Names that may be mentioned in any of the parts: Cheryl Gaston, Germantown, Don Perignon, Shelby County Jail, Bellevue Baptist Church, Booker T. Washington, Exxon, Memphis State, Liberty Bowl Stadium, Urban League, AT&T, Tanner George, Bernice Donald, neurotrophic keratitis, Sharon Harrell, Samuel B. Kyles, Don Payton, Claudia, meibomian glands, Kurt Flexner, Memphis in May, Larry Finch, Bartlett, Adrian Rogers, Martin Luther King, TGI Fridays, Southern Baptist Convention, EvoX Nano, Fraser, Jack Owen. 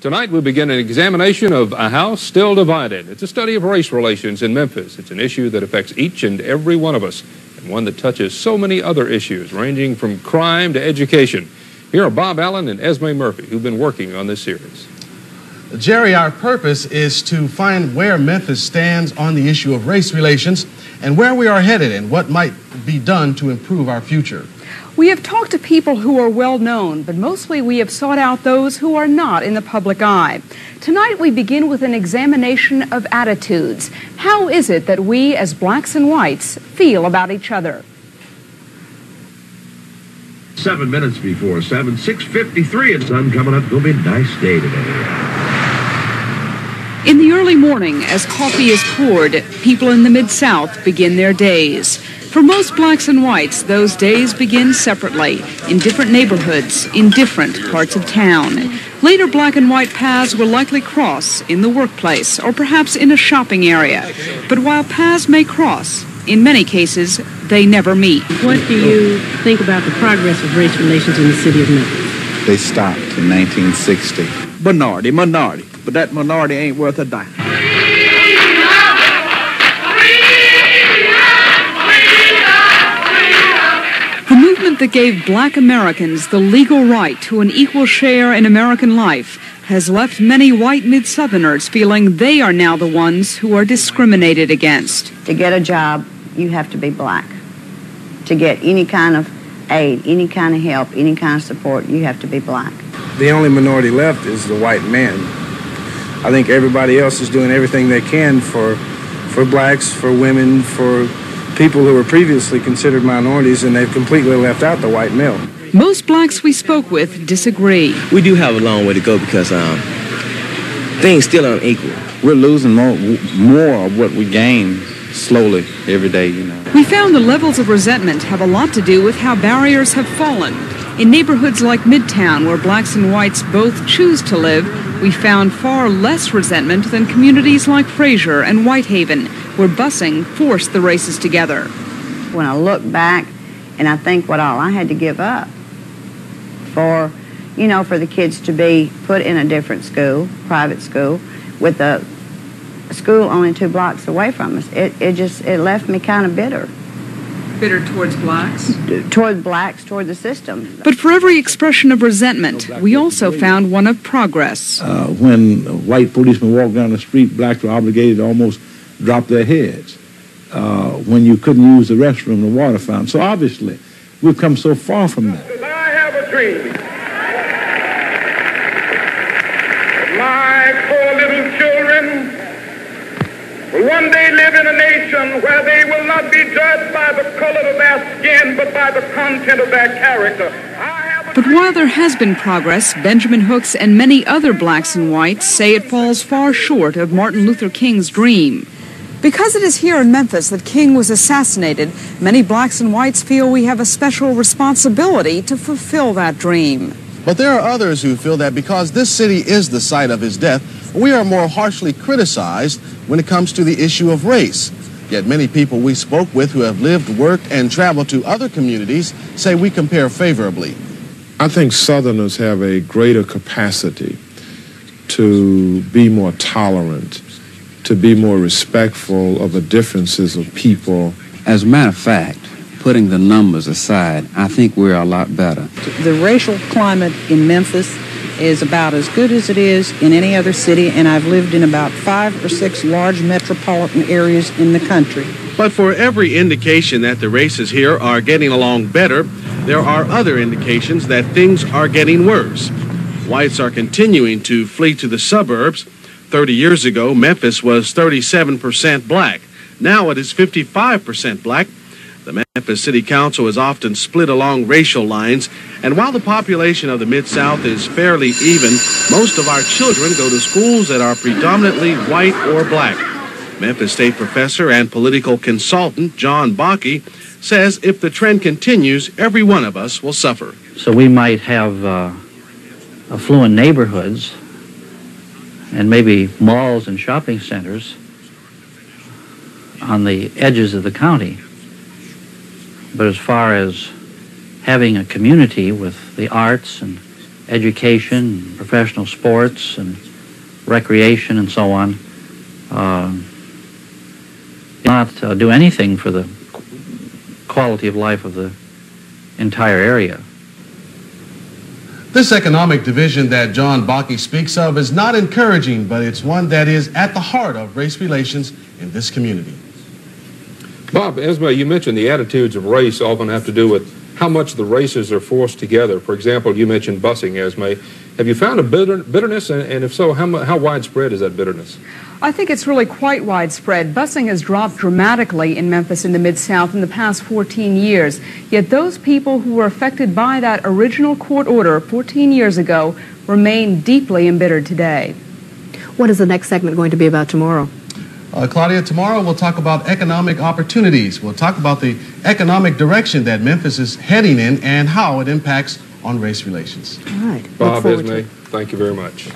Tonight we begin an examination of A House Still Divided. It's a study of race relations in Memphis. It's an issue that affects each and every one of us, and one that touches so many other issues, ranging from crime to education. Here are Bob Allen and Esme Murphy, who've been working on this series. Jerry, our purpose is to find where Memphis stands on the issue of race relations and where we are headed and what might be done to improve our future. We have talked to people who are well known, but mostly we have sought out those who are not in the public eye. Tonight we begin with an examination of attitudes. How is it that we as blacks and whites feel about each other? 7 minutes before 7, 6:53 and sun coming up. It'll be a nice day today. In the early morning, as coffee is poured, people in the Mid-South begin their days. For most blacks and whites, those days begin separately, in different neighborhoods, in different parts of town. Later, black and white paths will likely cross in the workplace or perhaps in a shopping area. But while paths may cross, in many cases, they never meet. What do you think about the progress of race relations in the city of Memphis? They stopped in 1960. Minority, but that minority ain't worth a dime. That gave black Americans the legal right to an equal share in American life has left many white Mid-Southerners feeling they are now the ones who are discriminated against. To get a job, you have to be black. To get any kind of aid, any kind of help, any kind of support, you have to be black. The only minority left is the white man. I think everybody else is doing everything they can for blacks, for women, for people who were previously considered minorities, and they've completely left out the white male. Most blacks we spoke with disagree. We do have a long way to go because things still aren't equal. We're losing more of what we gain slowly every day, you know. We found the levels of resentment have a lot to do with how barriers have fallen. In neighborhoods like Midtown, where blacks and whites both choose to live, we found far less resentment than communities like Fraser and Whitehaven, where busing forced the races together. When I look back and I think what all I had to give up for, you know, for the kids to be put in a different school, private school, with a school only 2 blocks away from us, it left me kind of bitter. Bitter towards blacks? Toward blacks, toward the system. But for every expression of resentment, we also found one of progress. When white policemen walked down the street, blacks were obligated to almost drop their heads when you couldn't use the restroom, the water fountain. So obviously, we've come so far from that. I have a dream. My poor little children will one day live in a nation where they will not be judged by the color of their skin, but by the content of their character. But while there has been progress, Benjamin Hooks and many other blacks and whites say it falls far short of Martin Luther King's dream. Because it is here in Memphis that King was assassinated, many blacks and whites feel we have a special responsibility to fulfill that dream. But there are others who feel that because this city is the site of his death, we are more harshly criticized when it comes to the issue of race. Yet many people we spoke with who have lived, worked, and traveled to other communities say we compare favorably. I think Southerners have a greater capacity to be more tolerant, to be more respectful of the differences of people. As a matter of fact, putting the numbers aside, I think we're a lot better. The racial climate in Memphis is about as good as it is in any other city, and I've lived in about 5 or 6 large metropolitan areas in the country. But for every indication that the races here are getting along better, there are other indications that things are getting worse. Whites are continuing to flee to the suburbs. 30 years ago, Memphis was 37% black. Now it is 55% black. The Memphis City Council is often split along racial lines, and while the population of the Mid-South is fairly even, most of our children go to schools that are predominantly white or black. Memphis State professor and political consultant John Bakke says if the trend continues, every one of us will suffer. So we might have affluent neighborhoods and maybe malls and shopping centers on the edges of the county. But as far as having a community with the arts and education, professional sports, and recreation, and so on. Not do anything for the quality of life of the entire area. This economic division that John Bakke speaks of is not encouraging, but it's one that is at the heart of race relations in this community. Bob, Esme, you mentioned the attitudes of race often have to do with how much the races are forced together. For example, you mentioned busing, Esme. Have you found a bitterness, and if so, how widespread is that bitterness? I think it's really quite widespread. Busing has dropped dramatically in Memphis in the Mid-South in the past 14 years. Yet those people who were affected by that original court order 14 years ago remain deeply embittered today. What is the next segment going to be about tomorrow? Claudia, tomorrow we'll talk about economic opportunities. We'll talk about the economic direction that Memphis is heading in and how it impacts on race relations. All right. Bob, Esme, thank you very much.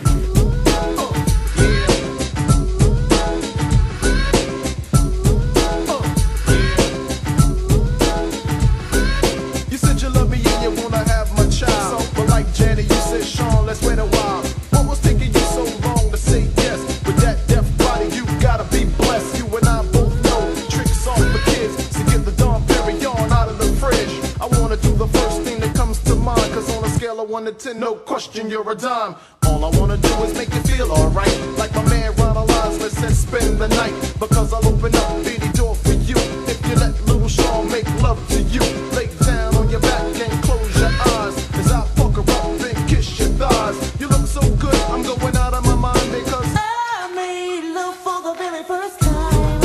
You said you love me and you want to have my child. But like Jenny, you said, Sean, let's wait a while. What was taking you so long to say yes? With that deaf body, you gotta be blessed. You and I both know tricks off for kids. So get the Don Perignon out of the fridge. I want to do the first thing that comes to mind. Because on a scale of 1 to 10, no question, you're a dime. All I want to do is make you feel alright. Like my man Ronald Lazare said, spend the night. Because I'll open up the door for you. If you let little Sean make love to you. Lay down on your back and close your eyes. As I fuck her up and kiss your thighs. You look so good, I'm going out of my mind. Because I made love for the very first time.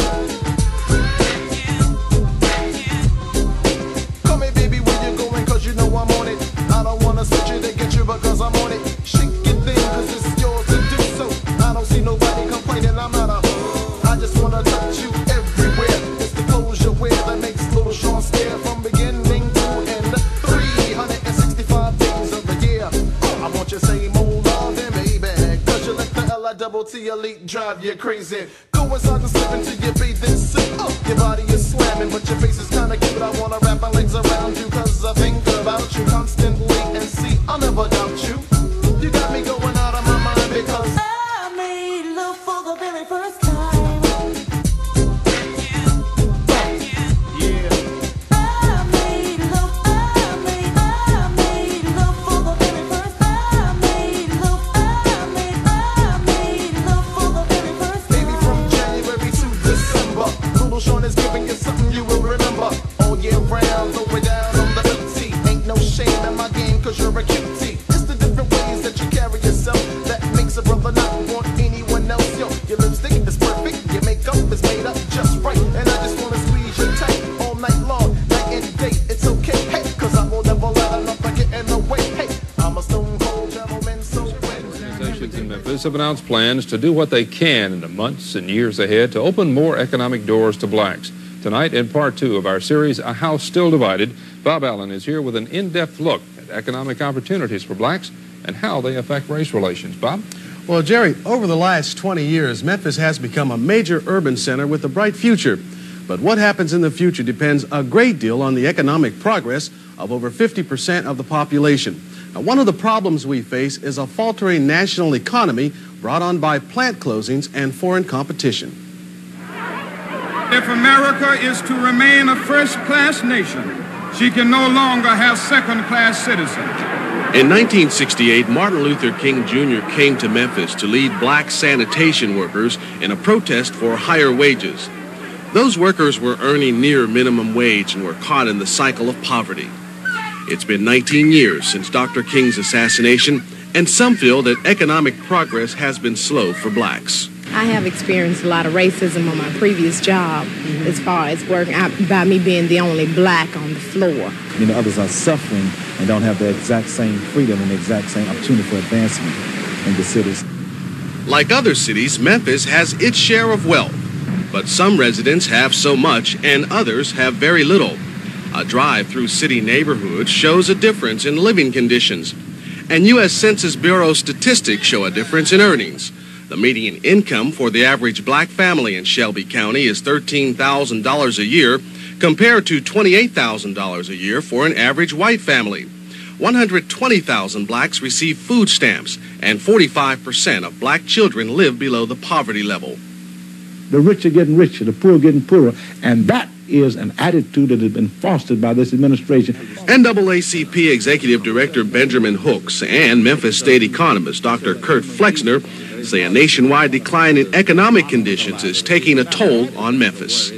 Call me baby where you going, cause you know I'm on it. I don't want to switch it to get you because I'm on it. Shake your thing cause it's yours to do so. I don't see nobody complaining, I'm not a hoe. I just want to touch you everywhere. It's the clothes you wear that makes little Sean stare from beginning to end. 365 days of the year. I want your same old loving, baby. Cause you let the L-I-double-T elite drive you crazy. Go inside and slip into your bathing suit. Your body is slamming but your face is kind of cute. I want to wrap my legs around you cause I think about you constantly. And see, I'll never doubt you. You got me going out of my mind because I made love for the very first time. I made love for the very first time. I made love for the very first time. Baby, from January to December, little Sean is giving you something you will remember all year round. Throw it down on the tea. Ain't no shame in my game cause you're a cutie. Have announced plans to do what they can in the months and years ahead to open more economic doors to blacks. Tonight, in part 2 of our series, A House Still Divided, Bob Allen is here with an in-depth look at economic opportunities for blacks and how they affect race relations. Bob? Well, Jerry, over the last 20 years, Memphis has become a major urban center with a bright future. But what happens in the future depends a great deal on the economic progress of over 50% of the population. Now, one of the problems we face is a faltering national economy brought on by plant closings and foreign competition. If America is to remain a first-class nation, she can no longer have second-class citizens. In 1968, Martin Luther King Jr. came to Memphis to lead black sanitation workers in a protest for higher wages. Those workers were earning near minimum wage and were caught in the cycle of poverty. It's been 19 years since Dr. King's assassination, and some feel that economic progress has been slow for blacks. I have experienced a lot of racism on my previous job as far as working out by me being the only black on the floor. You know, others are suffering and don't have the exact same freedom and the exact same opportunity for advancement in the cities. Like other cities, Memphis has its share of wealth, but some residents have so much and others have very little. A drive through city neighborhoods shows a difference in living conditions, and U.S. Census Bureau statistics show a difference in earnings. The median income for the average black family in Shelby County is $13,000 a year compared to $28,000 a year for an average white family. 120,000 blacks receive food stamps, and 45% of black children live below the poverty level. The rich are getting richer, the poor are getting poorer, and that is an attitude that has been fostered by this administration. NAACP Executive Director Benjamin Hooks and Memphis State economist Dr. Kurt Flexner say a nationwide decline in economic conditions is taking a toll on Memphis.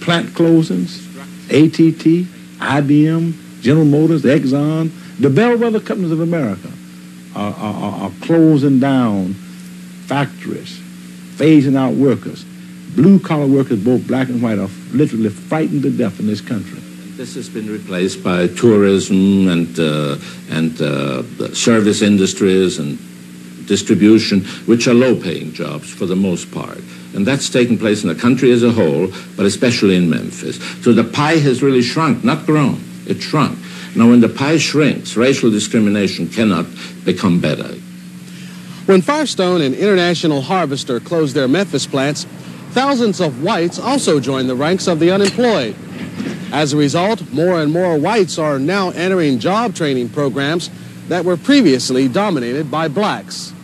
Plant closings, AT&T, IBM, General Motors, Exxon, the bellwether companies of America are closing down factories, phasing out workers. Blue-collar workers, both black and white, are literally frightened to death in this country. This has been replaced by tourism and service industries and distribution, which are low-paying jobs for the most part. And that's taken place in the country as a whole, but especially in Memphis. So the pie has really shrunk, not grown. It shrunk. Now, when the pie shrinks, racial discrimination cannot become better. When Firestone and International Harvester closed their Memphis plants, thousands of whites also joined the ranks of the unemployed. As a result, more and more whites are now entering job training programs that were previously dominated by blacks.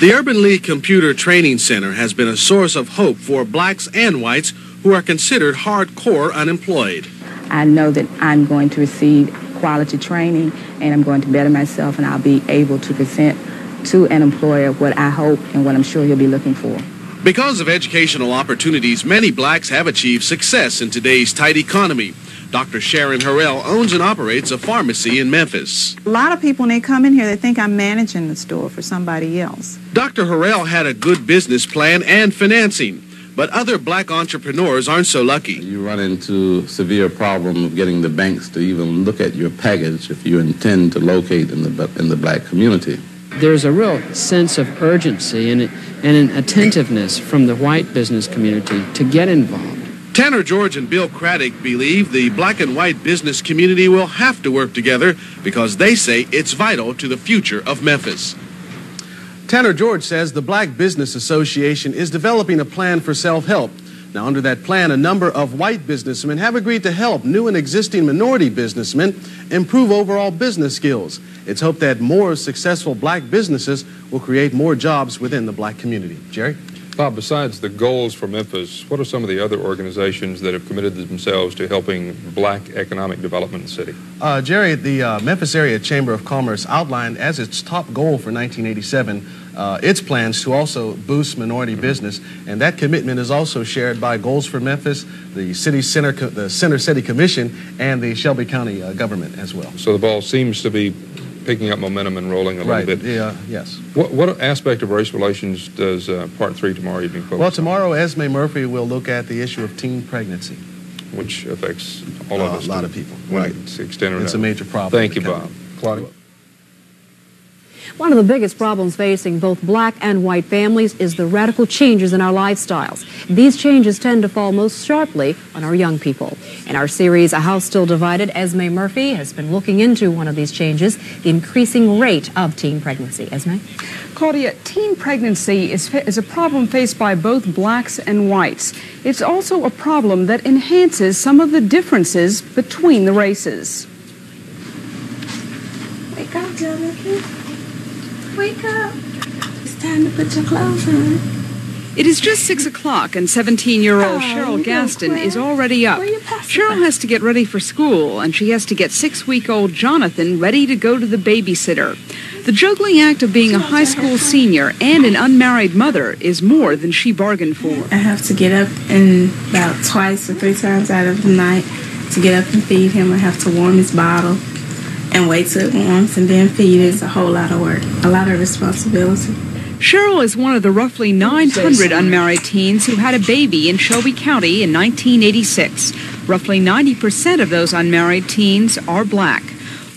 The Urban League Computer Training Center has been a source of hope for blacks and whites who are considered hardcore unemployed. I know that I'm going to receive quality training, and I'm going to better myself, and I'll be able to present to an employer what I hope and what I'm sure he'll be looking for. Because of educational opportunities, many blacks have achieved success in today's tight economy. Dr. Sharon Harrell owns and operates a pharmacy in Memphis. A lot of people, when they come in here, they think I'm managing the store for somebody else. Dr. Harrell had a good business plan and financing, but other black entrepreneurs aren't so lucky. You run into severe problem of getting the banks to even look at your package if you intend to locate in the black community. There's a real sense of urgency and an attentiveness from the white business community to get involved. Tanner George and Bill Craddock believe the black and white business community will have to work together because they say it's vital to the future of Memphis. Tanner George says the Black Business Association is developing a plan for self-help. Now, under that plan, a number of white businessmen have agreed to help new and existing minority businessmen improve overall business skills. It's hoped that more successful black businesses will create more jobs within the black community. Jerry? Bob, besides the Goals for Memphis, what are some of the other organizations that have committed themselves to helping black economic development in the city? Jerry, the Memphis Area Chamber of Commerce outlined as its top goal for 1987 its plans to also boost minority business, and that commitment is also shared by Goals for Memphis, the Center City Commission, and the Shelby County government as well. So the ball seems to be picking up momentum and rolling a little bit. Yes. What aspect of race relations does Part 3 tomorrow evening focus on? Well, tomorrow Esme Murphy will look at the issue of teen pregnancy, which affects all of us. A lot of people. Right. It's a major problem. Thank you, Bob. Claudia? One of the biggest problems facing both black and white families is the radical changes in our lifestyles. These changes tend to fall most sharply on our young people. In our series, A House Still Divided, Esme Murphy has been looking into one of these changes, the increasing rate of teen pregnancy. Esme? Claudia, teen pregnancy is a problem faced by both blacks and whites. It's also a problem that enhances some of the differences between the races. Wake up, Jonathan. Wake up. It's time to put your clothes on. It is just 6 o'clock, and 17-year-old Cheryl Gaston is already up. Cheryl has to get ready for school, and she has to get 6-week-old Jonathan ready to go to the babysitter. The juggling act of being a high school senior and an unmarried mother is more than she bargained for. I have to get up about twice or 3 times out of the night to get up and feed him. I have to warm his bottle and wait till it warms and then feed. It's a whole lot of work, a lot of responsibility. Cheryl is one of the roughly 900 unmarried teens who had a baby in Shelby County in 1986. Roughly 90% of those unmarried teens are black.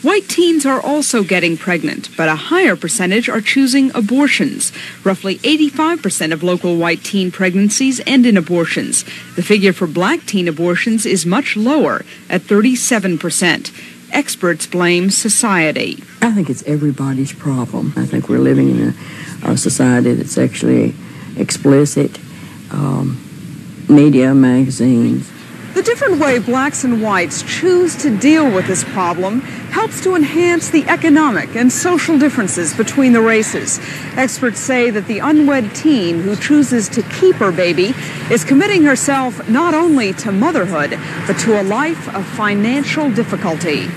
White teens are also getting pregnant, but a higher percentage are choosing abortions. Roughly 85% of local white teen pregnancies end in abortions. The figure for black teen abortions is much lower, at 37%. Experts blame society. I think it's everybody's problem. I think we're living in a society that's sexually explicit, media magazines. The different way blacks and whites choose to deal with this problem helps to enhance the economic and social differences between the races. Experts say that the unwed teen who chooses to keep her baby is committing herself not only to motherhood, but to a life of financial difficulty.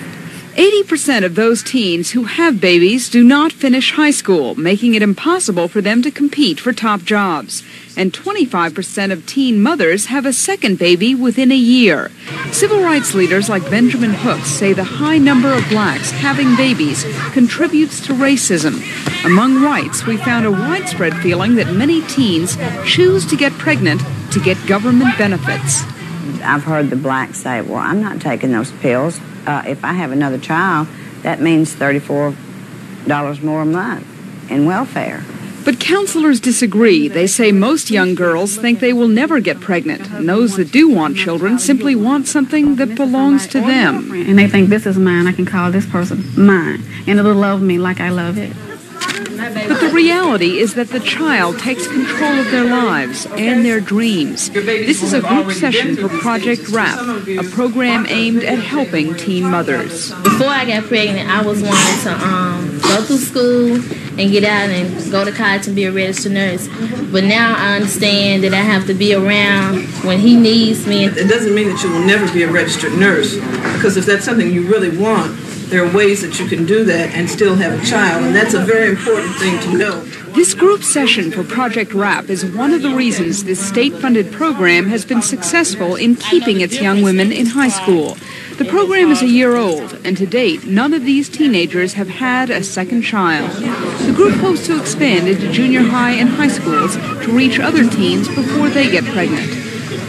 80% of those teens who have babies do not finish high school, making it impossible for them to compete for top jobs. And 25% of teen mothers have a second baby within a year. Civil rights leaders like Benjamin Hooks say the high number of blacks having babies contributes to racism. Among whites, we found a widespread feeling that many teens choose to get pregnant to get government benefits. I've heard the blacks say, well, I'm not taking those pills. If I have another child, that means $34 more a month in welfare. But counselors disagree. They say most young girls think they will never get pregnant, and those that do want children simply want something that belongs to them. And they think, this is mine, I can call this person mine, and it'll love me like I love it. But the reality is that the child takes control of their lives and their dreams. This is a group session for Project RAP, a program aimed at helping teen mothers. Before I got pregnant, I was wanting to go through school and get out and go to college and be a registered nurse. But now I understand that I have to be around when he needs me. It doesn't mean that you will never be a registered nurse, because if that's something you really want, there are ways that you can do that and still have a child, and that's a very important thing to know. This group session for Project RAP is one of the reasons this state-funded program has been successful in keeping its young women in high school. The program is a year old, and to date, none of these teenagers have had a second child. The group hopes to expand into junior high and high schools to reach other teens before they get pregnant.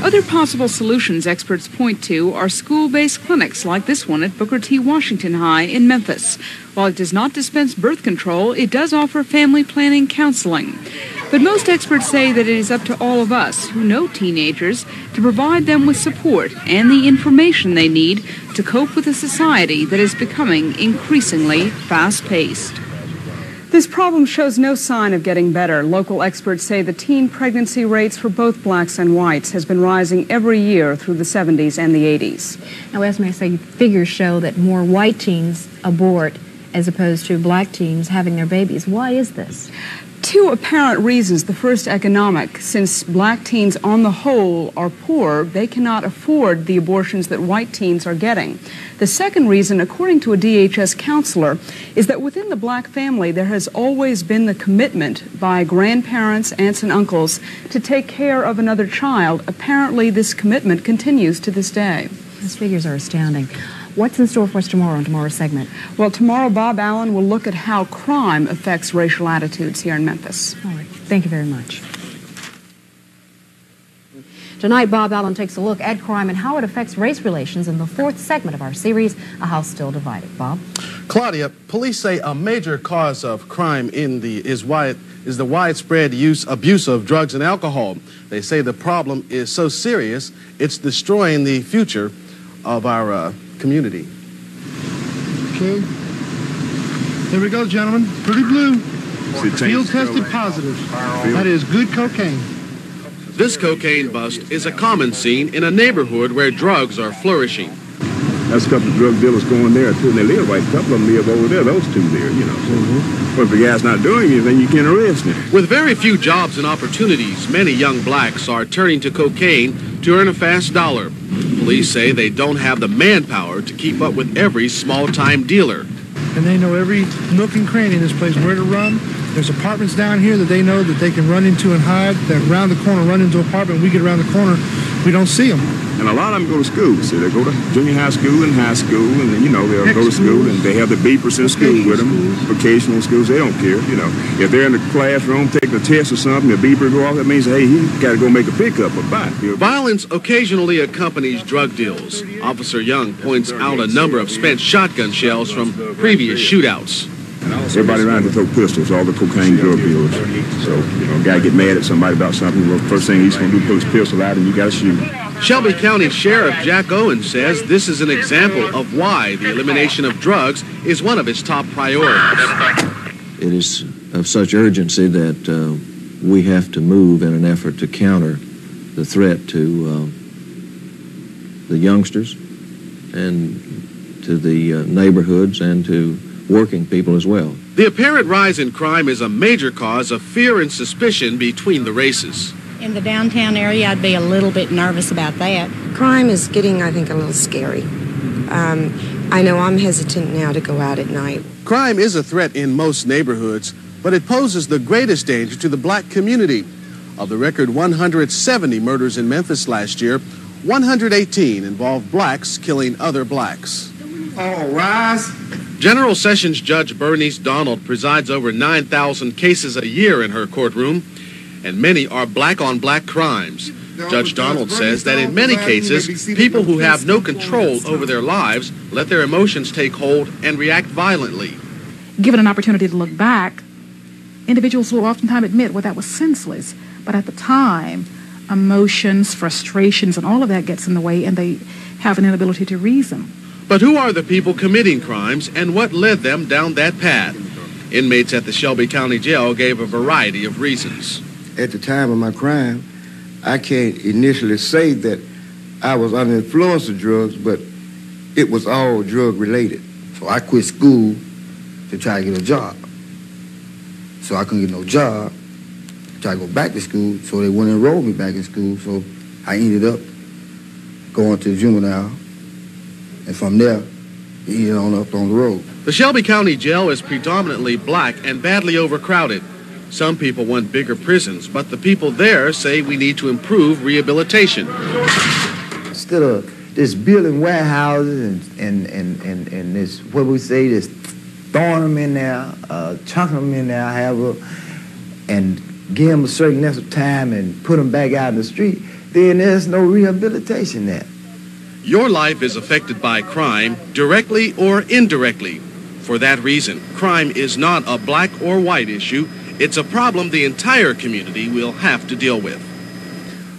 Other possible solutions experts point to are school-based clinics like this one at Booker T. Washington High in Memphis. While it does not dispense birth control, it does offer family planning counseling. But most experts say that it is up to all of us who know teenagers to provide them with support and the information they need to cope with a society that is becoming increasingly fast-paced. This problem shows no sign of getting better. Local experts say the teen pregnancy rates for both blacks and whites has been rising every year through the 70s and the 80s. Now, as may say, figures show that more white teens abort as opposed to black teens having their babies. Why is this? Two apparent reasons. The first, economic. Since black teens on the whole are poor, they cannot afford the abortions that white teens are getting. The second reason, according to a DHS counselor, is that within the black family there has always been the commitment by grandparents, aunts and uncles to take care of another child. Apparently this commitment continues to this day. These figures are astounding. What's in store for us tomorrow on tomorrow's segment? Well, tomorrow Bob Allen will look at how crime affects racial attitudes here in Memphis. All right. Thank you very much. Tonight, Bob Allen takes a look at crime and how it affects race relations in the fourth segment of our series, A House Still Divided. Bob? Claudia, police say a major cause of crime is the widespread abuse of drugs and alcohol. They say the problem is so serious, it's destroying the future of our community. Okay. Here we go, gentlemen. Pretty blue. Field tested positive. That is good cocaine. This cocaine bust is a common scene in a neighborhood where drugs are flourishing. That's a couple of drug dealers going there, too, and they live right. A couple of them live over there, those two there, you know. But if the guy's not doing anything, you can't arrest him. With very few jobs and opportunities, many young blacks are turning to cocaine to earn a fast dollar. Police say they don't have the manpower to keep up with every small-time dealer. And they know every nook and cranny in this place, where to run. There's apartments down here that they know that they can run into and hide. That around the corner, run into an apartment, we get around the corner, we don't see them. And a lot of them go to school. See, they go to junior high school, and then, you know, they'll go to school, and they have the beepers in school with them, vocational schools, they don't care, you know. If they're in the classroom taking a test or something, the beeper go off, that means, hey, he got to go make a pickup or buy. Violence occasionally accompanies drug deals. Officer Young points out a number of spent shotgun shells from previous shootouts. Everybody around here throw pistols, all the cocaine drug dealers. So, you know, a guy get mad at somebody about something, well, first thing he's going to do, pull his pistol out, and you got to shoot him. Shelby County Sheriff Jack Owen says this is an example of why the elimination of drugs is one of his top priorities. It is of such urgency that we have to move in an effort to counter the threat to the youngsters and to the neighborhoods and to working people as well. The apparent rise in crime is a major cause of fear and suspicion between the races. In the downtown area, I'd be a little bit nervous about that. Crime is getting, I think, a little scary. I know I'm hesitant now to go out at night. Crime is a threat in most neighborhoods, but it poses the greatest danger to the black community. Of the record 170 murders in Memphis last year, 118 involved blacks killing other blacks. All rise. General Sessions Judge Bernice Donald presides over 9,000 cases a year in her courtroom, and many are black-on-black crimes. Judge Donald says that in many cases, people who have no control over their lives let their emotions take hold and react violently. Given an opportunity to look back, individuals will oftentimes admit, well, that was senseless. But at the time, emotions, frustrations, and all of that gets in the way, and they have an inability to reason. But who are the people committing crimes, and what led them down that path? Inmates at the Shelby County Jail gave a variety of reasons. At the time of my crime, I can't initially say that I was under the influence of drugs, but it was all drug-related. So I quit school to try to get a job. So I couldn't get no job, try to go back to school, so they wouldn't enroll me back in school, so I ended up going to the juvenile. And from there, you know, up on the road. The Shelby County Jail is predominantly black and badly overcrowded. Some people want bigger prisons, but the people there say we need to improve rehabilitation. Instead of this building warehouses and this, what we say, this throwing them in there, chunking them in there, however, and give them a certain length of time and put them back out in the street, then there's no rehabilitation there. Your life is affected by crime, directly or indirectly. For that reason, crime is not a black or white issue. It's a problem the entire community will have to deal with.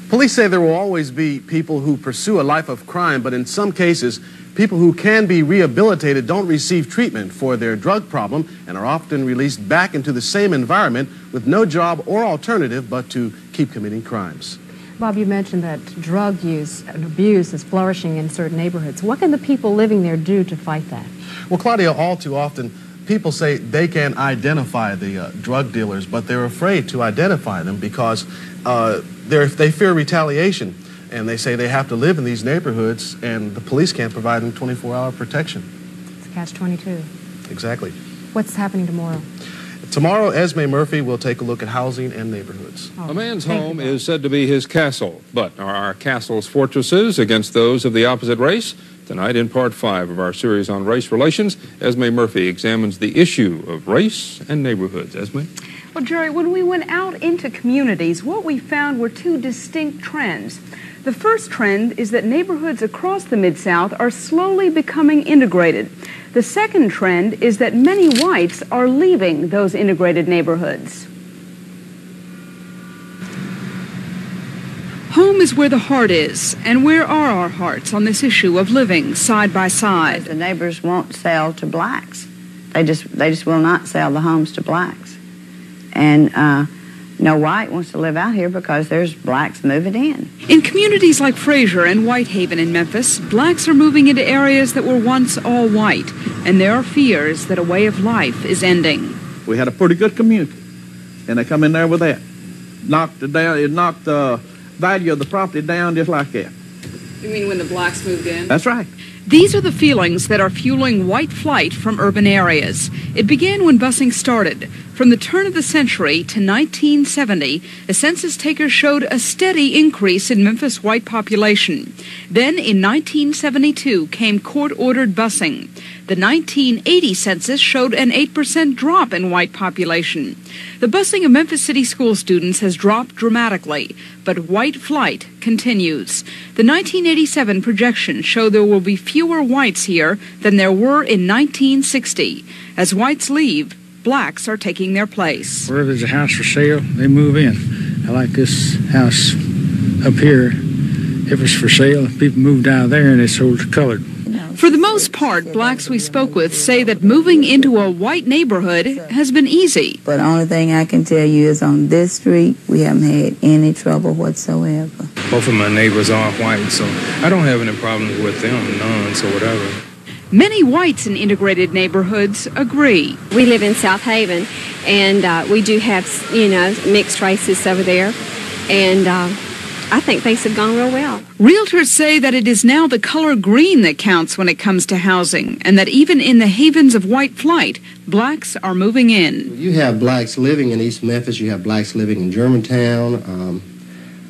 Police say there will always be people who pursue a life of crime, but in some cases, people who can be rehabilitated don't receive treatment for their drug problem and are often released back into the same environment with no job or alternative but to keep committing crimes. Bob, you mentioned that drug use and abuse is flourishing in certain neighborhoods. What can the people living there do to fight that? Well, Claudia, all too often people say they can identify the drug dealers, but they're afraid to identify them because they fear retaliation. And they say they have to live in these neighborhoods and the police can't provide them 24-hour protection. It's a catch-22. Exactly. What's happening tomorrow? Tomorrow, Esme Murphy will take a look at housing and neighborhoods. A man's home is said to be his castle, but are our castles fortresses against those of the opposite race? Tonight, in Part 5 of our series on race relations, Esme Murphy examines the issue of race and neighborhoods. Esme? Well, Jerry, when we went out into communities, what we found were two distinct trends. The first trend is that neighborhoods across the Mid-South are slowly becoming integrated. The second trend is that many whites are leaving those integrated neighborhoods. Home is where the heart is, and where are our hearts on this issue of living side by side? The neighbors won't sell to blacks. They just will not sell the homes to blacks. And no white wants to live out here because there's blacks moving in. In communities like Frazier and Whitehaven in Memphis, blacks are moving into areas that were once all white, and there are fears that a way of life is ending. We had a pretty good community, and they come in there with that. It knocked the value of the property down just like that. You mean when the blacks moved in? That's right. These are the feelings that are fueling white flight from urban areas. It began when busing started. From the turn of the century to 1970, a census taker showed a steady increase in Memphis' white population. Then, in 1972, came court-ordered busing. The 1980 census showed an 8% drop in white population. The busing of Memphis City school students has dropped dramatically, but white flight continues. The 1987 projections show there will be fewer whites here than there were in 1960. As whites leave, blacks are taking their place. Wherever there's a house for sale, they move in. I like this house up here. If it's for sale, people moved out of there and it's sold to colored. No, For the most part, blacks we spoke with say that moving into a white neighborhood has been easy. But the only thing I can tell you is on this street, we haven't had any trouble whatsoever. Both of my neighbors are white, so I don't have any problems with them, none, so whatever. Many whites in integrated neighborhoods agree. We live in South Haven, and we do have, mixed races over there, and I think things have gone real well. Realtors say that it is now the color green that counts when it comes to housing, and that even in the havens of white flight, blacks are moving in. You have blacks living in East Memphis, you have blacks living in Germantown.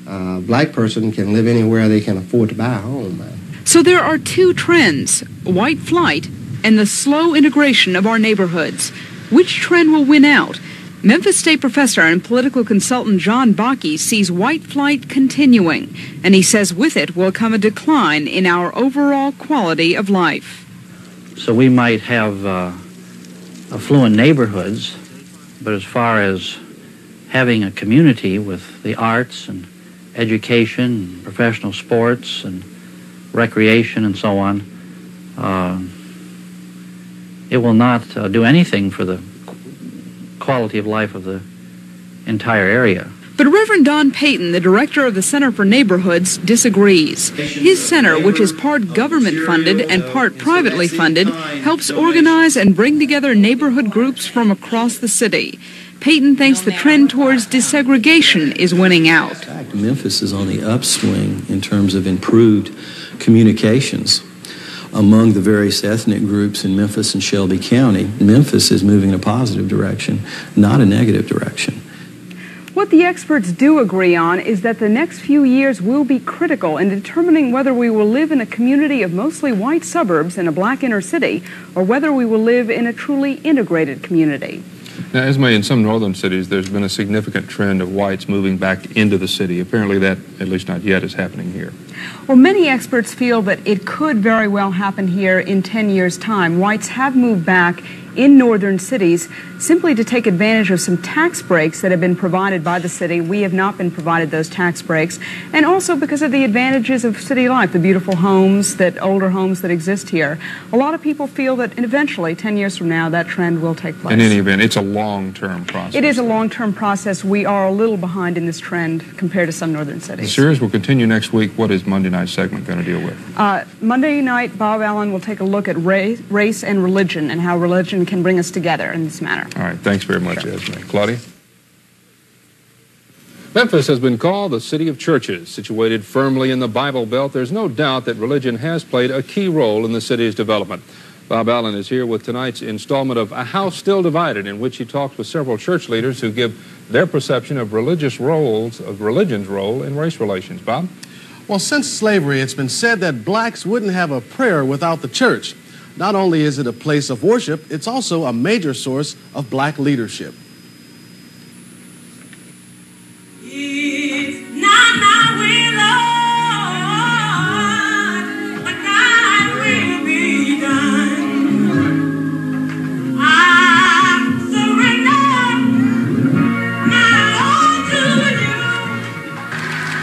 A black person can live anywhere they can afford to buy a home. So there are two trends, white flight and the slow integration of our neighborhoods. Which trend will win out? Memphis State professor and political consultant John Bakke sees white flight continuing, and he says with it will come a decline in our overall quality of life. So we might have affluent neighborhoods, but as far as having a community with the arts and education, and professional sports and recreation and so on, it will not do anything for the quality of life of the entire area. But Reverend Don Payton, the director of the Center for Neighborhoods, disagrees. His center, which is part government-funded and part privately funded, helps organize and bring together neighborhood groups from across the city. Payton thinks the trend towards desegregation is winning out. In fact, Memphis is on the upswing in terms of improved communications among the various ethnic groups in Memphis and Shelby County. Memphis is moving in a positive direction, not a negative direction. What the experts do agree on is that the next few years will be critical in determining whether we will live in a community of mostly white suburbs in a black inner city, or whether we will live in a truly integrated community. Now, Esme, in some northern cities, there's been a significant trend of whites moving back into the city. Apparently that, at least not yet, is happening here. Well, many experts feel that it could very well happen here in 10 years' time. Whites have moved back in northern cities simply to take advantage of some tax breaks that have been provided by the city. We have not been provided those tax breaks. And also because of the advantages of city life, the beautiful homes, that older homes that exist here. A lot of people feel that eventually, 10 years from now, that trend will take place. In any event, it's a long-term process. It is a long-term process. We are a little behind in this trend compared to some northern cities. The series will continue next week. What is Monday night segment going to deal with? Monday night, Bob Allen will take a look at race and religion and how religion can bring us together in this manner. All right, thanks very much, sure. Esme. Claudia? Memphis has been called the city of churches. Situated firmly in the Bible Belt, there's no doubt that religion has played a key role in the city's development. Bob Allen is here with tonight's installment of A House Still Divided, in which he talks with several church leaders who give their perception of religion's role in race relations. Bob? Well, since slavery, it's been said that blacks wouldn't have a prayer without the church. Not only is it a place of worship, it's also a major source of black leadership.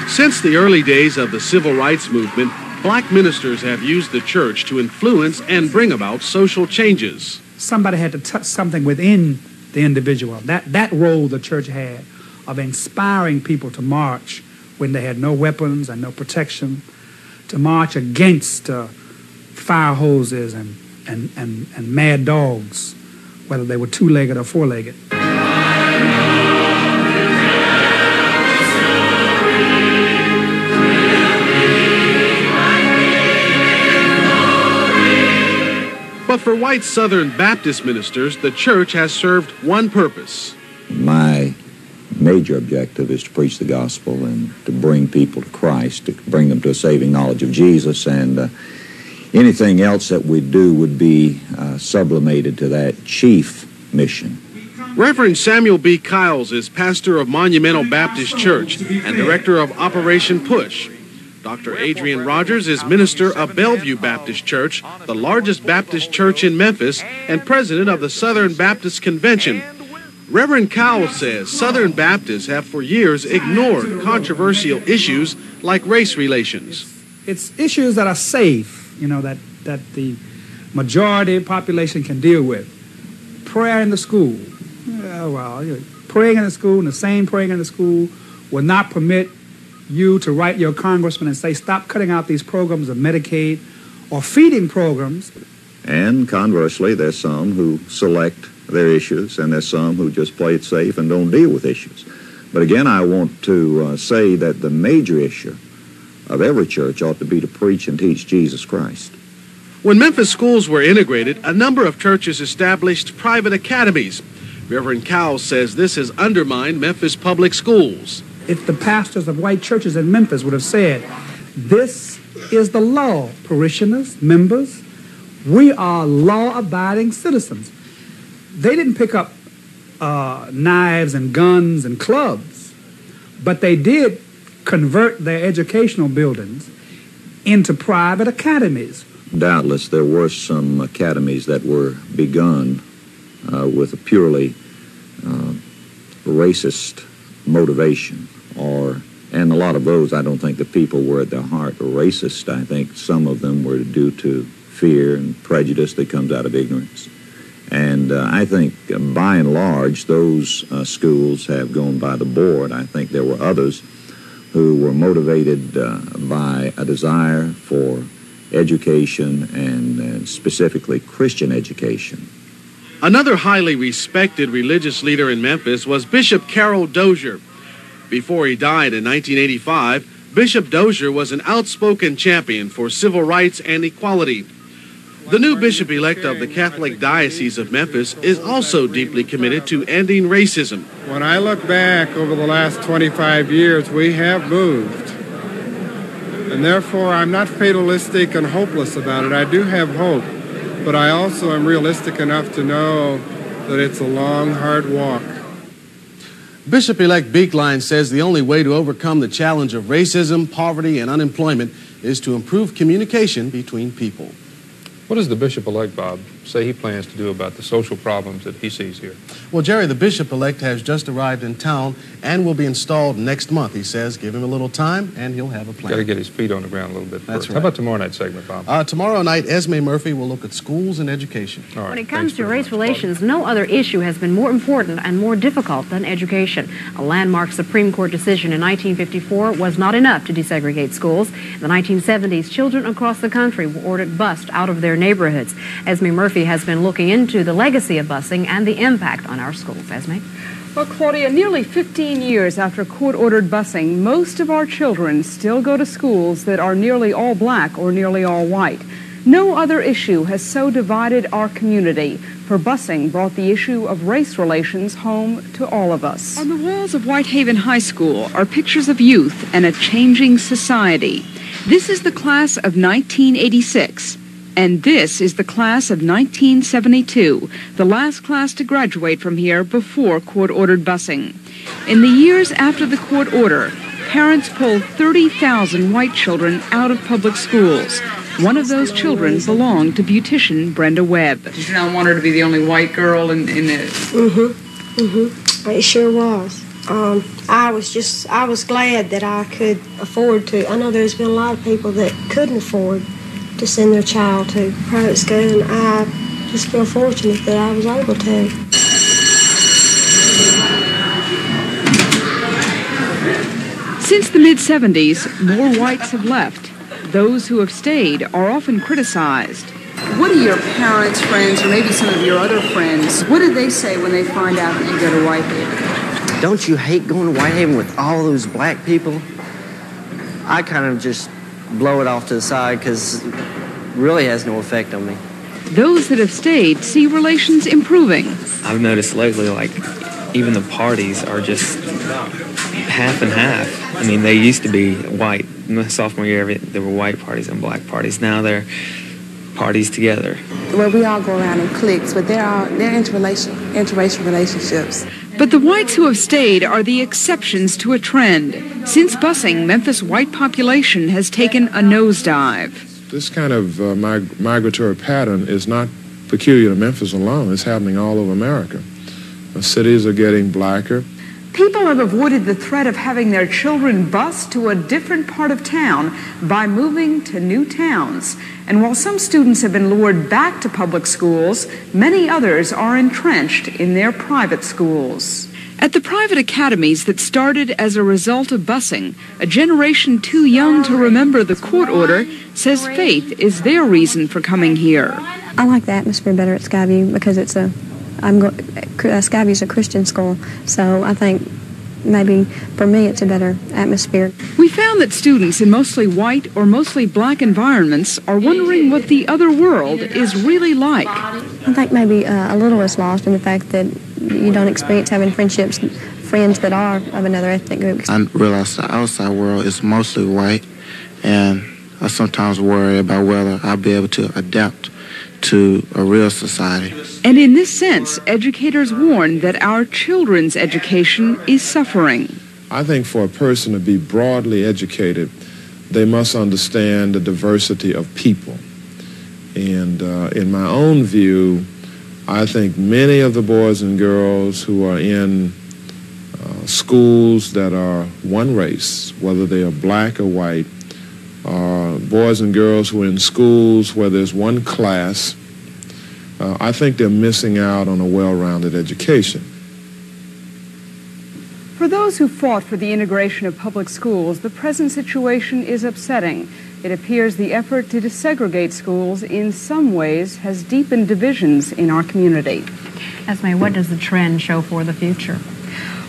Since the early days of the Civil Rights Movement, black ministers have used the church to influence and bring about social changes. Somebody had to touch something within the individual. That role the church had of inspiring people to march when they had no weapons and no protection, to march against fire hoses and mad dogs, whether they were two-legged or four-legged. But for white Southern Baptist ministers, the church has served one purpose. My major objective is to preach the gospel and to bring people to Christ, to bring them to a saving knowledge of Jesus, and anything else that we do would be sublimated to that chief mission. Reverend Samuel B. Kyles is pastor of Monumental Baptist Church and director of Operation Push. Dr. Adrian Rogers is minister of Bellevue Baptist Church, the largest Baptist church in Memphis, and president of the Southern Baptist Convention. Reverend Cowles says Southern Baptists have for years ignored controversial issues like race relations. It's issues that are safe, that that the majority population can deal with. Prayer in the school. Praying in the school and the same praying in the school will not permit you to write your congressman and say, stop cutting out these programs of Medicaid or feeding programs. And conversely, there's some who select their issues, and there's some who just play it safe and don't deal with issues. But again, I want to say that the major issue of every church ought to be to preach and teach Jesus Christ. When Memphis schools were integrated, a number of churches established private academies. Reverend Cowles says this has undermined Memphis public schools. If the pastors of white churches in Memphis would have said, this is the law, parishioners, members, we are law-abiding citizens. They didn't pick up knives and guns and clubs, but they did convert their educational buildings into private academies. Doubtless there were some academies that were begun with a purely racist motivation, and a lot of those I don't think the people were at their heart racist. I think some of them were due to fear and prejudice that comes out of ignorance. And I think by and large those schools have gone by the board. I think there were others who were motivated by a desire for education and specifically Christian education. Another highly respected religious leader in Memphis was Bishop Carol Dozier. Before he died in 1985, Bishop Dozier was an outspoken champion for civil rights and equality. The new bishop-elect of the Catholic Diocese of Memphis is also deeply committed to ending racism. When I look back over the last 25 years, we have moved. And therefore, I'm not fatalistic and hopeless about it. I do have hope, but I also am realistic enough to know that it's a long, hard walk. Bishop-elect Beekline says the only way to overcome the challenge of racism, poverty, and unemployment is to improve communication between people. What does the bishop-elect, Bob, say he plans to do about the social problems that he sees here? Well, Jerry, the bishop-elect has just arrived in town and will be installed next month, he says. Give him a little time, and he'll have a plan. Got to get his feet on the ground a little bit first. That's right. How about tomorrow night's segment, Bob? Tomorrow night, Esme Murphy will look at schools and education. All right, when it comes to race relations, no other issue has been more important and more difficult than education. A landmark Supreme Court decision in 1954 was not enough to desegregate schools. In the 1970s, children across the country were ordered bused out of their neighborhoods. Esme Murphy has been looking into the legacy of busing and the impact on our schools. Esme? Well, Claudia, nearly 15 years after court-ordered busing, most of our children still go to schools that are nearly all black or nearly all white. No other issue has so divided our community, for busing brought the issue of race relations home to all of us. On the walls of Whitehaven High School are pictures of youth and a changing society. This is the class of 1986. And this is the class of 1972, the last class to graduate from here before court-ordered busing. In the years after the court order, parents pulled 30,000 white children out of public schools. One of those children belonged to beautician Brenda Webb. Did you not want her to be the only white girl in this? It sure was. I was glad that I could afford to. I know there's been a lot of people that couldn't afford to send their child to private school, and I just feel fortunate that I was able to. Since the mid-70s, more whites have left. Those who have stayed are often criticized. What do your parents, friends, or maybe some of your other friends, what do they say when they find out that you go to Whitehaven? Don't you hate going to Whitehaven with all those black people? I kind of just blow it off to the side because it really has no effect on me. Those that have stayed see relations improving. I've noticed lately, like, even the parties are just half and half. I mean, they used to be white. In my sophomore year, there were white parties and black parties. Now they're parties together. Well, we all go around in cliques, but they're interracial relationships. But the whites who have stayed are the exceptions to a trend. Since busing, Memphis' white population has taken a nosedive. This kind of migratory pattern is not peculiar to Memphis alone. It's happening all over America. The cities are getting blacker. People have avoided the threat of having their children bused to a different part of town by moving to new towns. And while some students have been lured back to public schools, many others are entrenched in their private schools. At the private academies that started as a result of busing, a generation too young to remember the court order says faith is their reason for coming here. I like the atmosphere better at Skyview because it's Skyview's a Christian school, so I think maybe for me it's a better atmosphere. We found that students in mostly white or mostly black environments are wondering what the other world is really like. I think maybe a little is lost in the fact that you don't experience having friends that are of another ethnic group. I realize the outside world is mostly white, and I sometimes worry about whether I'll be able to adapt to a real society. And in this sense, educators warn that our children's education is suffering. I think for a person to be broadly educated, they must understand the diversity of people. And in my own view, I think many of the boys and girls who are in schools that are one race, whether they are black or white, are boys and girls who are in schools where there's one class. I think they're missing out on a well-rounded education. For those who fought for the integration of public schools, the present situation is upsetting. It appears the effort to desegregate schools in some ways has deepened divisions in our community. Esme, what does the trend show for the future?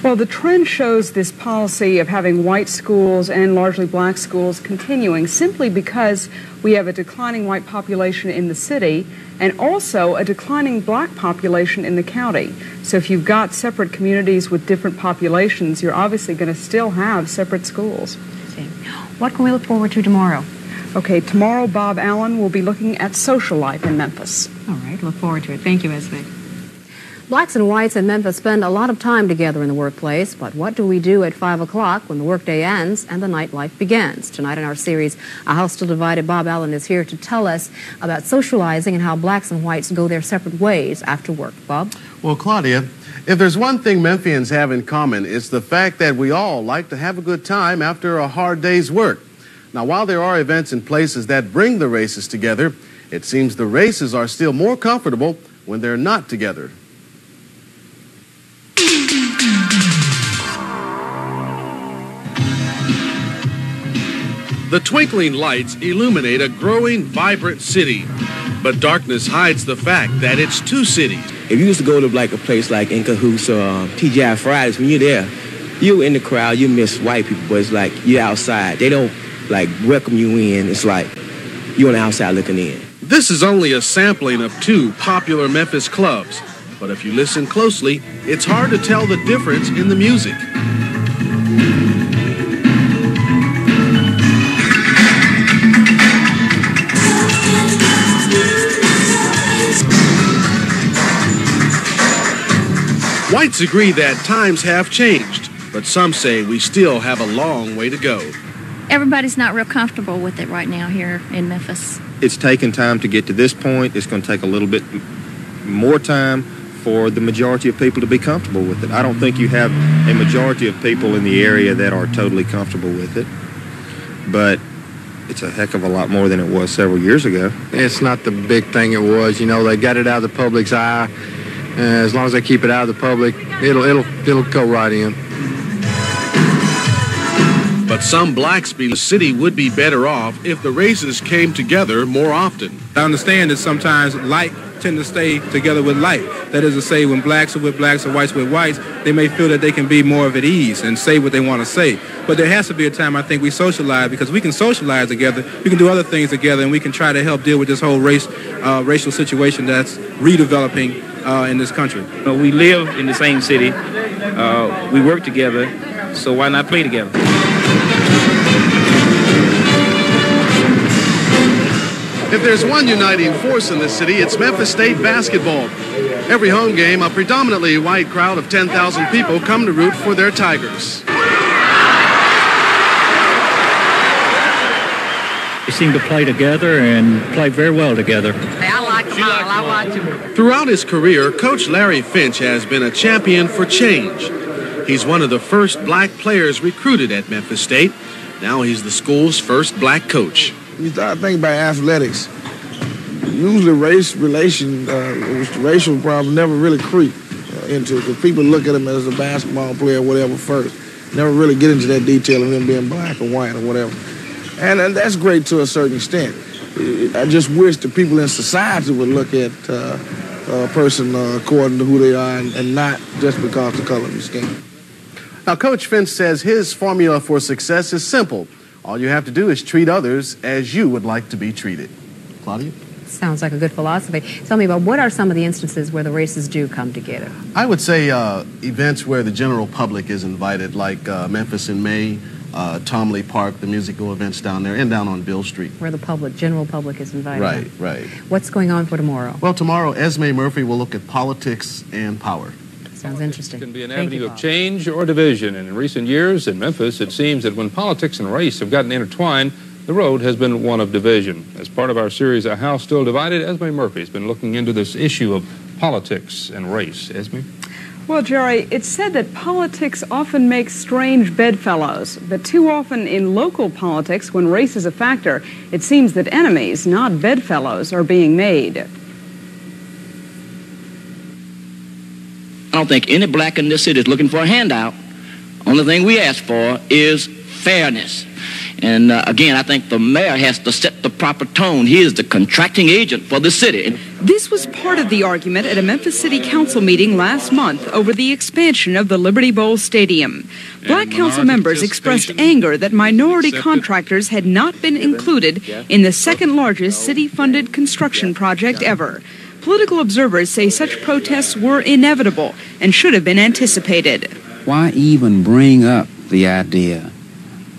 Well, the trend shows this policy of having white schools and largely black schools continuing simply because we have a declining white population in the city and also a declining black population in the county. So if you've got separate communities with different populations, you're obviously going to still have separate schools. What can we look forward to tomorrow? Okay, tomorrow Bob Allen will be looking at social life in Memphis. All right, look forward to it. Thank you, Esme. Blacks and whites in Memphis spend a lot of time together in the workplace, but what do we do at 5 o'clock when the workday ends and the nightlife begins? Tonight in our series, A House Still Divided, Bob Allen is here to tell us about socializing and how blacks and whites go their separate ways after work. Bob? Well, Claudia, if there's one thing Memphians have in common, it's the fact that we all like to have a good time after a hard day's work. Now, while there are events and places that bring the races together, it seems the races are still more comfortable when they're not together. The twinkling lights illuminate a growing, vibrant city, but darkness hides the fact that it's two cities. If you used to go to like a place like In Cahoots or TGI Fridays, when you're there, you in the crowd, you miss white people, but it's like you're outside. They don't like welcome you in. It's like you're on the outside looking in. This is only a sampling of two popular Memphis clubs, but if you listen closely, it's hard to tell the difference in the music. Whites agree that times have changed, but some say we still have a long way to go. Everybody's not real comfortable with it right now here in Memphis. It's taken time to get to this point. It's going to take a little bit more time for the majority of people to be comfortable with it. I don't think you have a majority of people in the area that are totally comfortable with it, but it's a heck of a lot more than it was several years ago. It's not the big thing it was. You know, they got it out of the public's eye. As long as they keep it out of the public, it'll go right in. But some blacks feel the city would be better off if the races came together more often. I understand that sometimes light tend to stay together with light. That is to say, when blacks are with blacks or whites with whites, they may feel that they can be more of at ease and say what they want to say. But there has to be a time, I think, we socialize, because we can socialize together, we can do other things together, and we can try to help deal with this whole racial situation that's redeveloping in this country. You know, we live in the same city, we work together, so why not play together? If there's one uniting force in this city, it's Memphis State basketball. Every home game, a predominantly white crowd of 10,000 people come to root for their Tigers. They seem to play together and play very well together. I like him. Throughout his career, Coach Larry Finch has been a champion for change. He's one of the first black players recruited at Memphis State. Now he's the school's first black coach. You start to think about athletics. Usually racial problems never really creep into it, because people look at him as a basketball player or whatever first. Never really get into that detail of him being black or white or whatever. And that's great to a certain extent. I just wish the people in society would look at a person according to who they are and not just because of the color of his skin. Now, Coach Finch says his formula for success is simple. All you have to do is treat others as you would like to be treated. Claudia? Sounds like a good philosophy. Tell me about what are some of the instances where the races do come together? I would say events where the general public is invited, like Memphis in May, Tomley Park, the musical events down there, and down on Bill Street. Where the public, general public is invited. Right, right. What's going on for tomorrow? Well, tomorrow, Esme Murphy will look at politics and power. Sounds interesting. It can be an avenue of change or division. And in recent years in Memphis, it seems that when politics and race have gotten intertwined, the road has been one of division. As part of our series, A House Still Divided, Esme Murphy has been looking into this issue of politics and race. Esme? Well, Jerry, it's said that politics often makes strange bedfellows, but too often in local politics, when race is a factor, it seems that enemies, not bedfellows, are being made. I don't think any black in this city is looking for a handout. Only thing we ask for is fairness. And again, I think the mayor has to set the proper tone. He is the contracting agent for the city. This was part of the argument at a Memphis City Council meeting last month over the expansion of the Liberty Bowl Stadium. Black council members expressed anger that minority contractors had not been included in the second largest city-funded construction project ever. Political observers say such protests were inevitable and should have been anticipated. Why even bring up the idea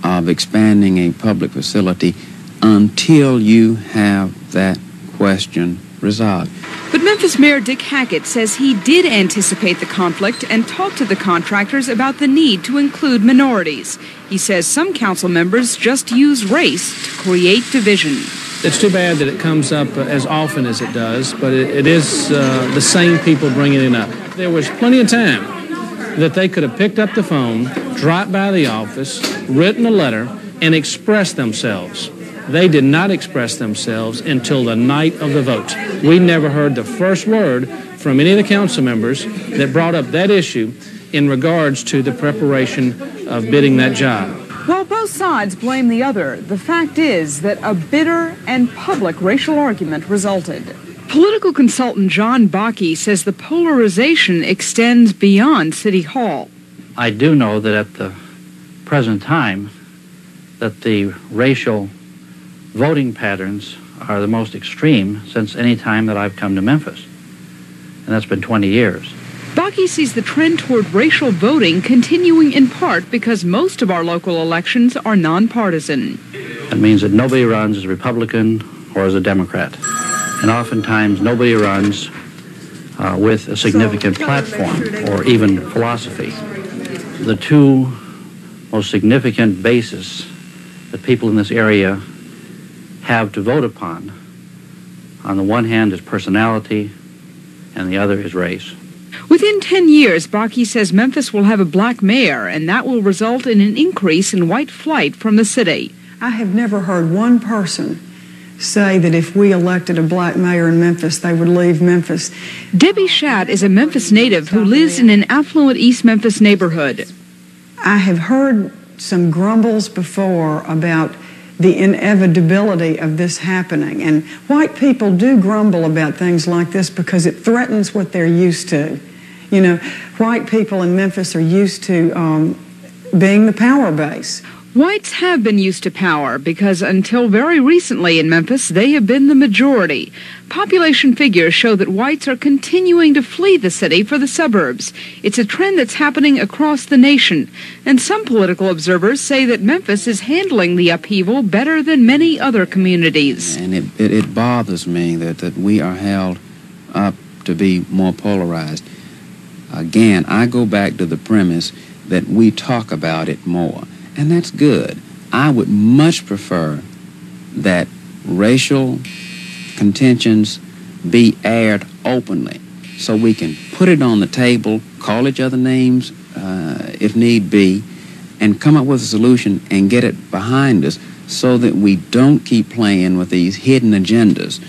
of expanding a public facility until you have that question resolved? But Memphis Mayor Dick Hackett says he did anticipate the conflict and talked to the contractors about the need to include minorities. He says some council members just use race to create division. It's too bad that it comes up as often as it does, but it is the same people bringing it up. There was plenty of time that they could have picked up the phone, dropped by the office, written a letter, and expressed themselves. They did not express themselves until the night of the vote. We never heard the first word from any of the council members that brought up that issue in regards to the preparation of bidding that job. While both sides blame the other, the fact is that a bitter and public racial argument resulted. Political consultant John Bakke says the polarization extends beyond City Hall. I do know that at the present time that the racial voting patterns are the most extreme since any time that I've come to Memphis, and that's been 20 years. Bakke sees the trend toward racial voting continuing in part because most of our local elections are nonpartisan. That means that nobody runs as a Republican or as a Democrat. And oftentimes nobody runs with a significant platform or even philosophy. The two most significant bases that people in this area have to vote upon, on the one hand, is personality, and the other is race. Within 10 years, Bakke says Memphis will have a black mayor, and that will result in an increase in white flight from the city. I have never heard one person say that if we elected a black mayor in Memphis, they would leave Memphis. Debbie Schatt is a Memphis native who lives in an affluent East Memphis neighborhood. I have heard some grumbles before about the inevitability of this happening. And white people do grumble about things like this because it threatens what they're used to. You know, white people in Memphis are used to being the power base. Whites have been used to power because until very recently in Memphis, they have been the majority. Population figures show that whites are continuing to flee the city for the suburbs. It's a trend that's happening across the nation. And some political observers say that Memphis is handling the upheaval better than many other communities. And it bothers me that we are held up to be more polarized. Again, I go back to the premise that we talk about it more. And that's good. I would much prefer that racial contentions be aired openly so we can put it on the table, call each other names if need be, and come up with a solution and get it behind us so that we don't keep playing with these hidden agendas.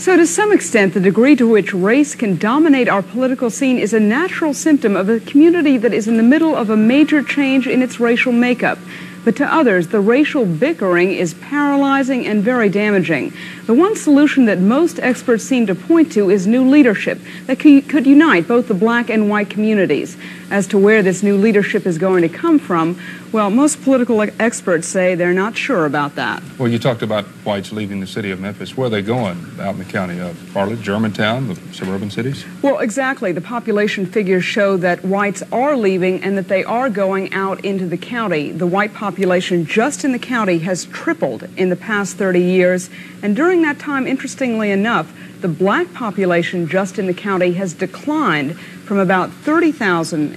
So to some extent, the degree to which race can dominate our political scene is a natural symptom of a community that is in the middle of a major change in its racial makeup. But to others, the racial bickering is paralyzing and very damaging. The one solution that most experts seem to point to is new leadership that could unite both the black and white communities. As to where this new leadership is going to come from, well, most political experts say they're not sure about that. Well, you talked about whites leaving the city of Memphis. Where are they going out in the county? Bartlett, Germantown, the suburban cities? Well, exactly. The population figures show that whites are leaving and that they are going out into the county. The white population just in the county has tripled in the past 30 years. And during that time, interestingly enough, the black population just in the county has declined from about 30,000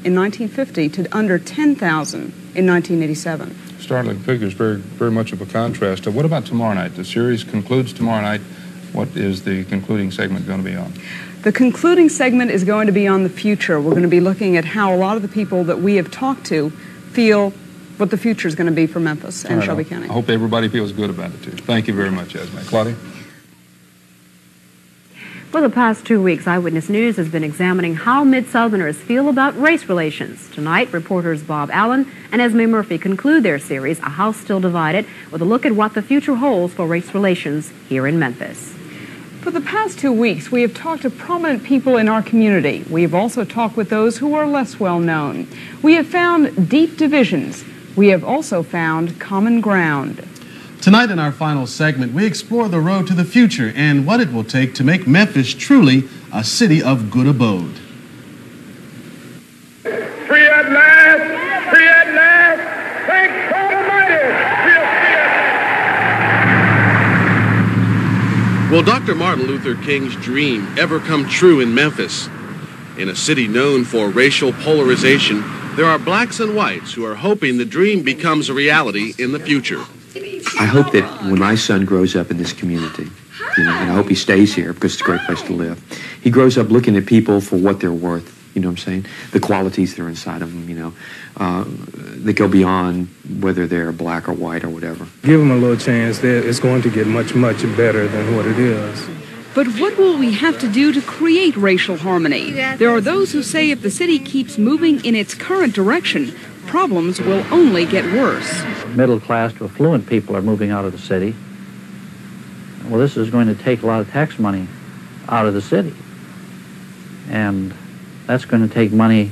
in 1950 to under 10,000 in 1987. Startling figures, very, very much of a contrast. What about tomorrow night? The series concludes tomorrow night. What is the concluding segment going to be on? The concluding segment is going to be on the future. We're going to be looking at how a lot of the people that we have talked to feel what the future is going to be for Memphis and Shelby County. I hope everybody feels good about it, too. Thank you very much, Esme. Claudia? For the past 2 weeks, Eyewitness News has been examining how Mid-Southerners feel about race relations. Tonight, reporters Bob Allen and Esme Murphy conclude their series, A House Still Divided, with a look at what the future holds for race relations here in Memphis. For the past 2 weeks, we have talked to prominent people in our community. We have also talked with those who are less well known. We have found deep divisions. We have also found common ground. Tonight in our final segment, we explore the road to the future and what it will take to make Memphis truly a city of good abode. Free at last! Free at last! Thank God Almighty! Will Dr. Martin Luther King's dream ever come true in Memphis? In a city known for racial polarization, there are blacks and whites who are hoping the dream becomes a reality in the future. I hope that when my son grows up in this community, and I hope he stays here because it's a great place to live, he grows up looking at people for what they're worth, you know what I'm saying? The qualities that are inside of them, that go beyond whether they're black or white or whatever. Give them a little chance. It's going to get much, much better than what it is. But what will we have to do to create racial harmony? There are those who say if the city keeps moving in its current direction, problems will only get worse. Middle-class to affluent people are moving out of the city. Well, this is going to take a lot of tax money out of the city. And that's going to take money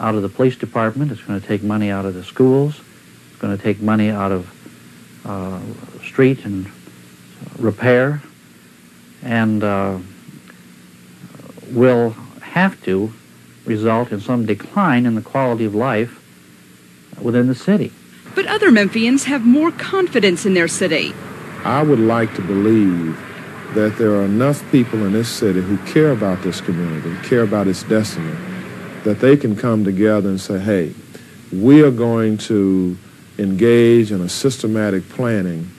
out of the police department. It's going to take money out of the schools. It's going to take money out of street and repair. And will have to result in some decline in the quality of life within the city. But other Memphians have more confidence in their city. I would like to believe that there are enough people in this city who care about this community, care about its destiny, that they can come together and say, hey, we are going to engage in a systematic planning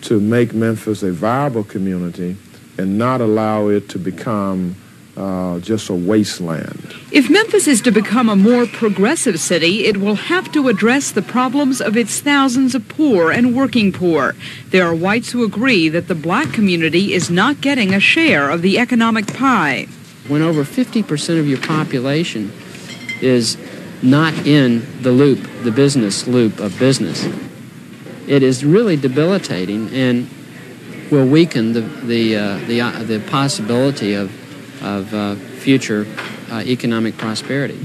to make Memphis a viable community and not allow it to become just a wasteland. If Memphis is to become a more progressive city, it will have to address the problems of its thousands of poor and working poor. There are whites who agree that the black community is not getting a share of the economic pie. When over 50% of your population is not in the loop, the business loop of business, it is really debilitating and will weaken the possibility of future economic prosperity.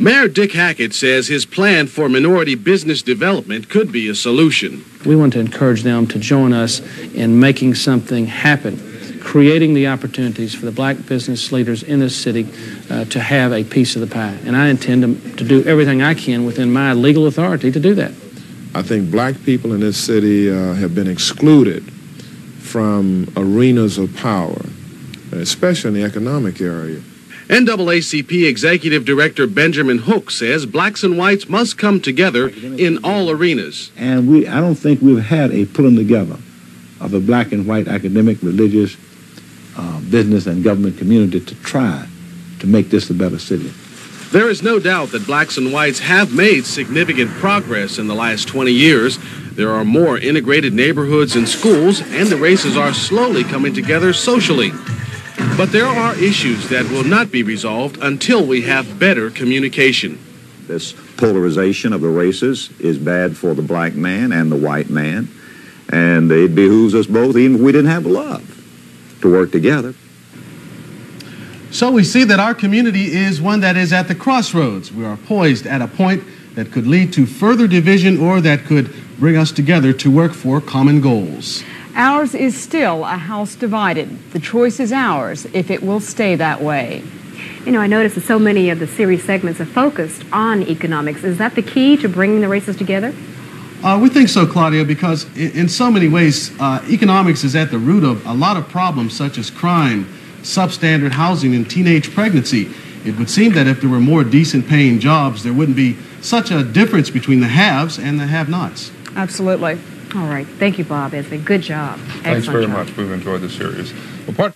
Mayor Dick Hackett says his plan for minority business development could be a solution. We want to encourage them to join us in making something happen, creating the opportunities for the black business leaders in this city to have a piece of the pie. And I intend to do everything I can within my legal authority to do that. I think black people in this city have been excluded from arenas of power, especially in the economic area. NAACP Executive Director Benjamin Hooks says blacks and whites must come together in all arenas. And I don't think we've had a pulling together of the black and white academic, religious, business, and government community to try to make this a better city. There is no doubt that blacks and whites have made significant progress in the last 20 years. There are more integrated neighborhoods and schools, and the races are slowly coming together socially. But there are issues that will not be resolved until we have better communication. This polarization of the races is bad for the black man and the white man, and it behooves us both, even if we didn't have love, to work together. So we see that our community is one that is at the crossroads. We are poised at a point that could lead to further division or that could bring us together to work for common goals. Ours is still a house divided. The choice is ours if it will stay that way. You know, I noticed that so many of the series segments are focused on economics. Is that the key to bringing the races together? We think so, Claudia, because in so many ways, economics is at the root of a lot of problems such as crime, substandard housing and teenage pregnancy. It would seem that if there were more decent paying jobs, there wouldn't be such a difference between the haves and the have-nots. Absolutely. All right. Thank you, Bob. It's a good job. Excellent. Thanks very much. We've enjoyed the series. Well,